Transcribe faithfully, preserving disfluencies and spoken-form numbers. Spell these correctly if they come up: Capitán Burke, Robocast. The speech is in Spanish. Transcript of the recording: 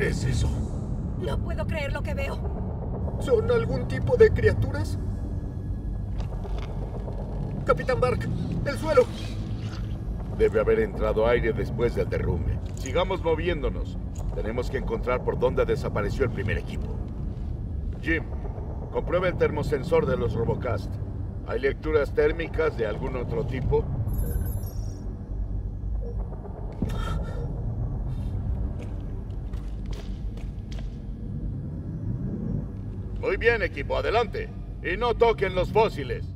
¿Es eso? No puedo creer lo que veo. ¿Son algún tipo de criaturas? Capitán Burke, el suelo. Debe haber entrado aire después del derrumbe. Sigamos moviéndonos. Tenemos que encontrar por dónde desapareció el primer equipo. Jim, comprueba el termosensor de los Robocast. ¿Hay lecturas térmicas de algún otro tipo? Muy bien, equipo, adelante. Y no toquen los fósiles.